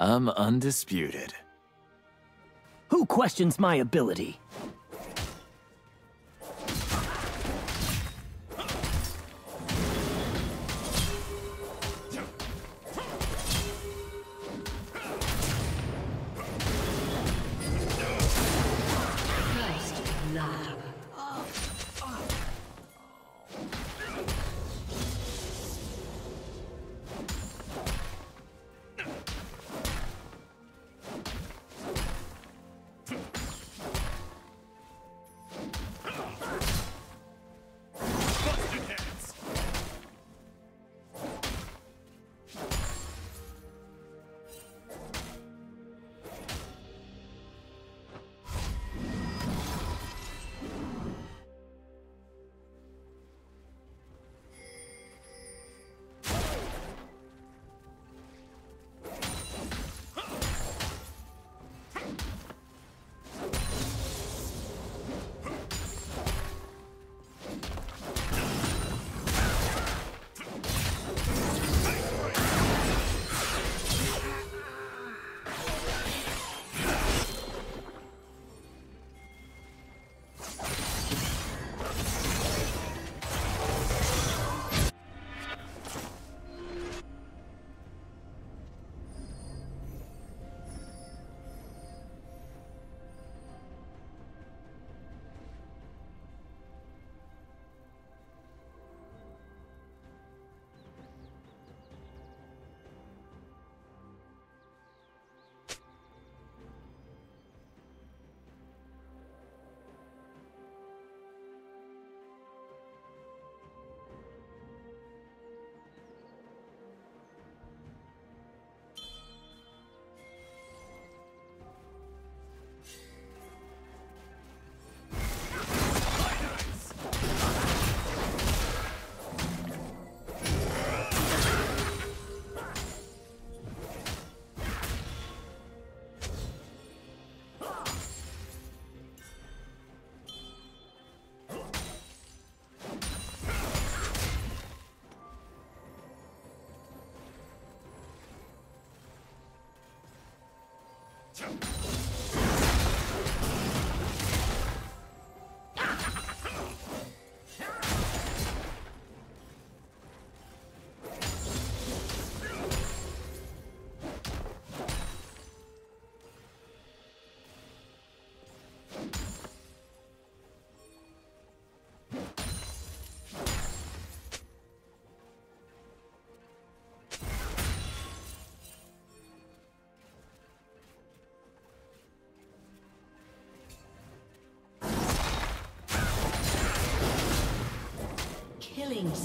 I'm undisputed. Who questions my ability? Jump. Killings.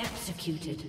Executed.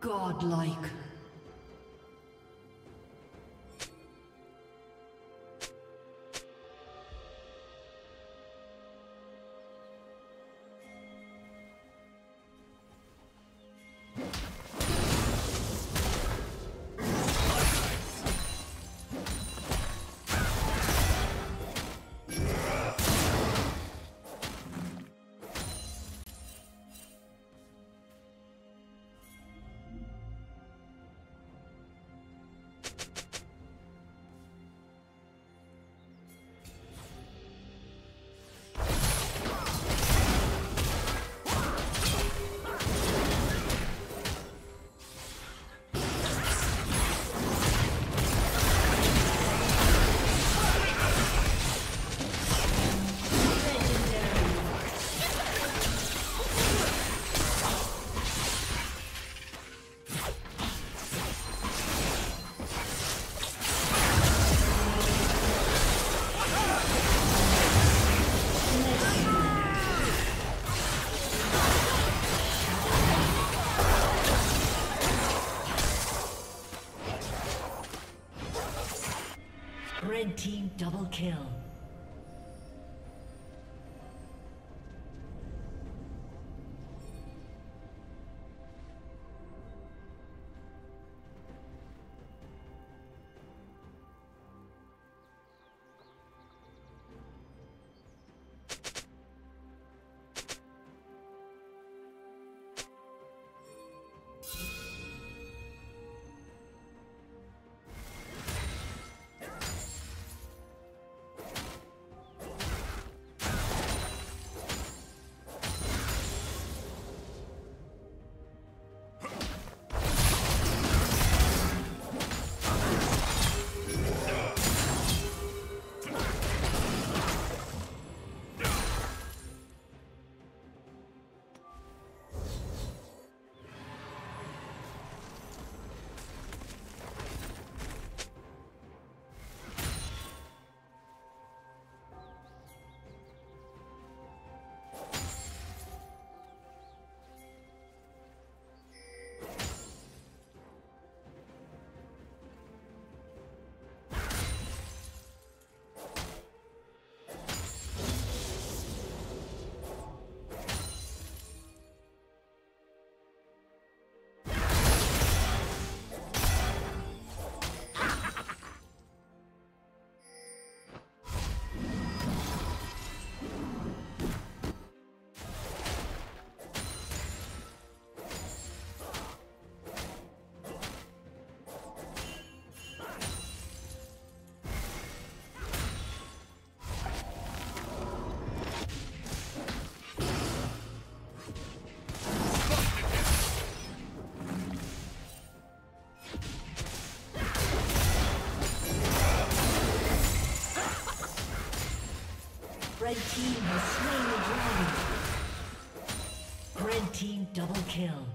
Godlike. Team double kill. Red team has slain the dragon. Red team double kill.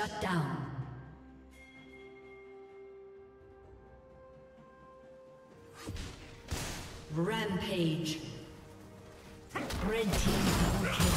Shut down. Rampage. Red team double kill.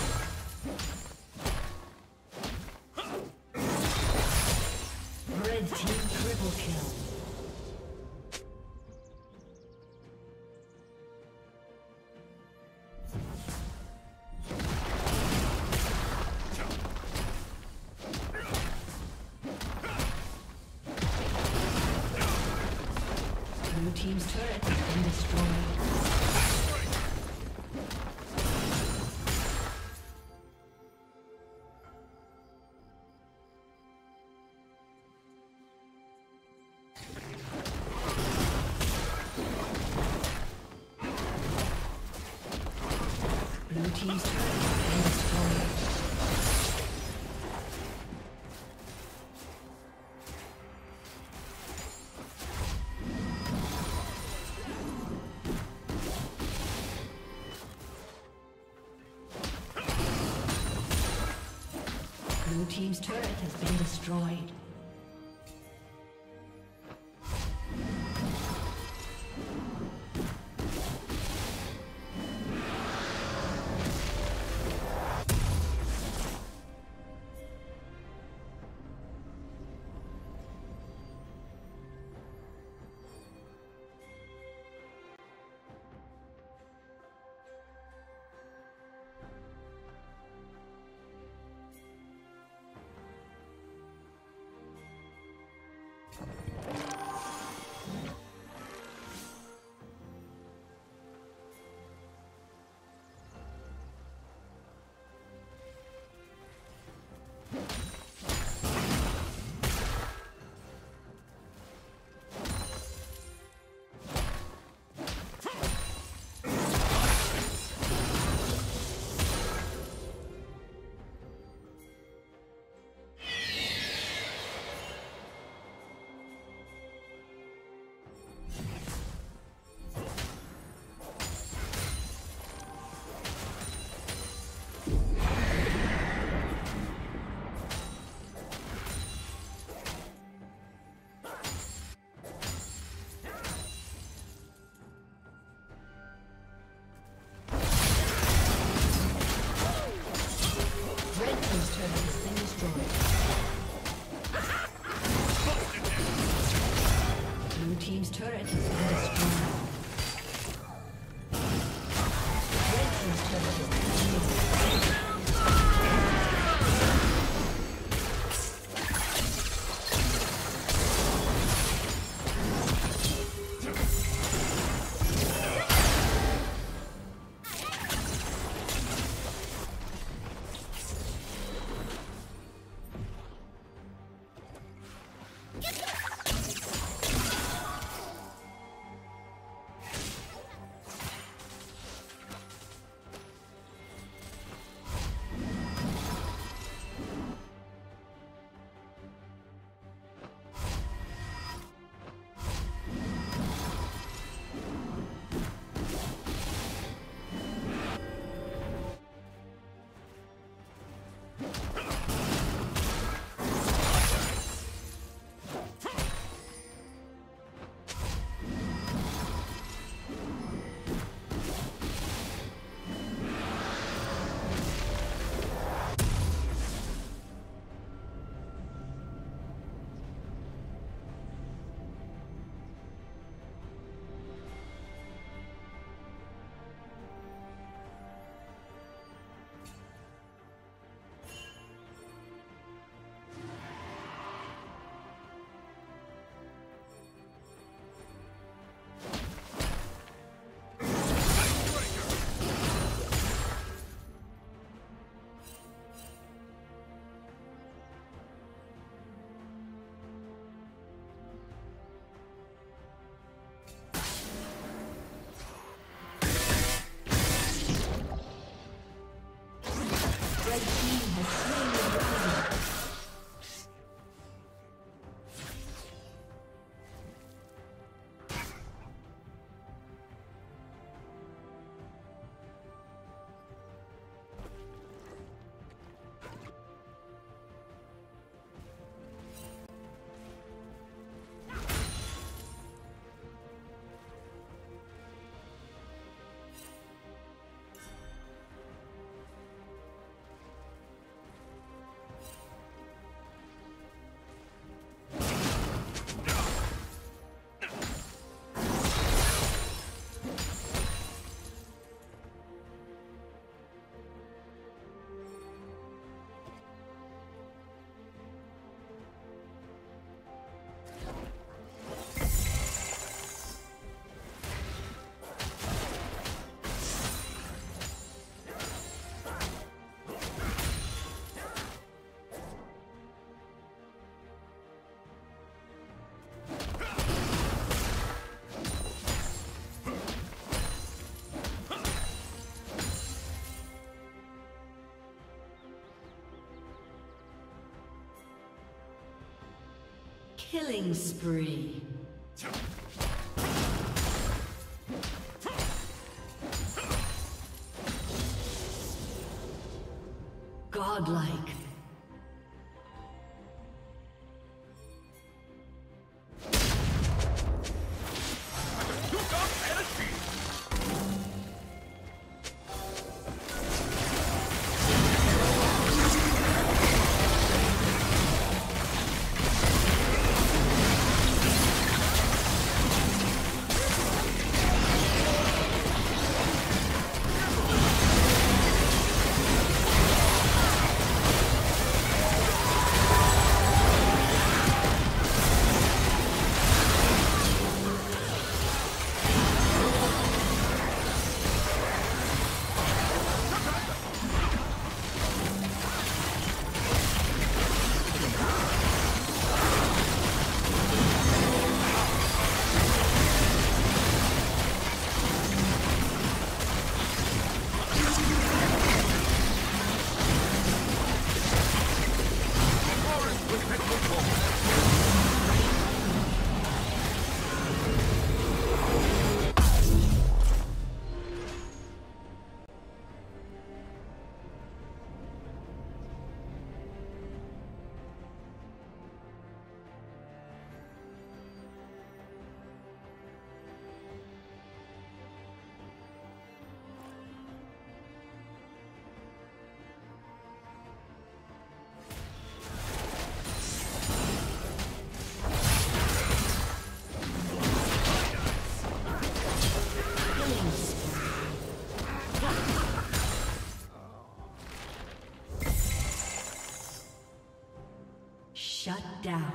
Team's turret has been destroyed. Blue team's turret has been destroyed. Team's turret has been destroyed. Killing spree. Godlike. Shut down.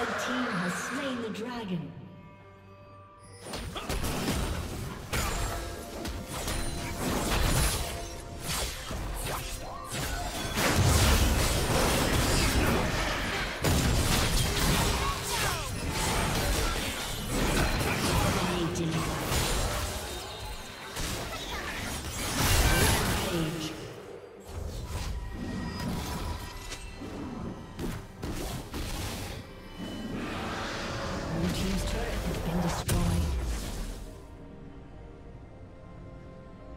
Red team has slain the dragon.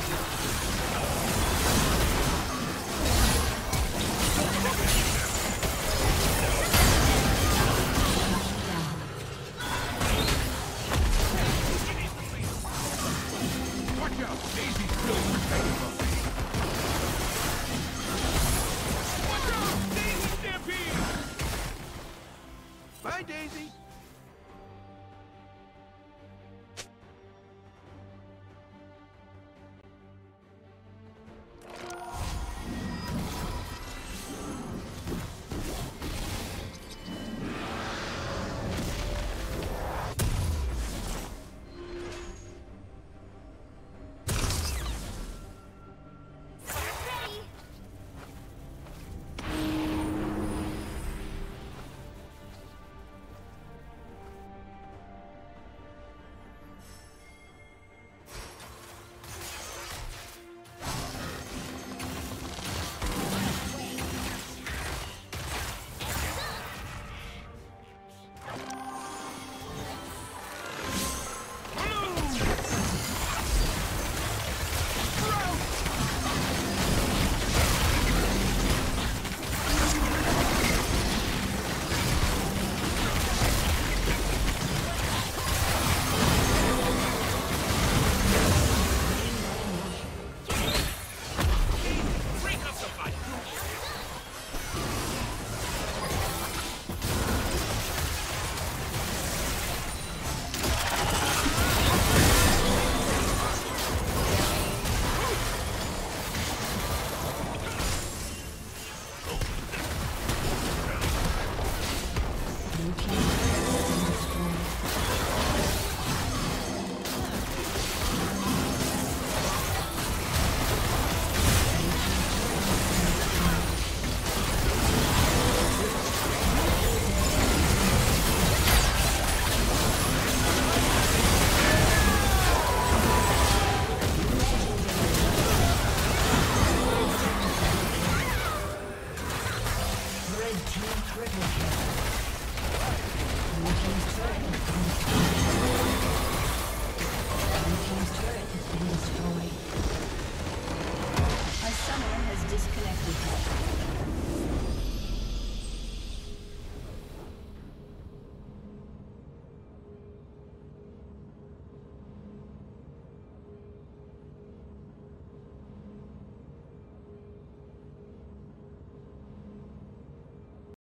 Thank you.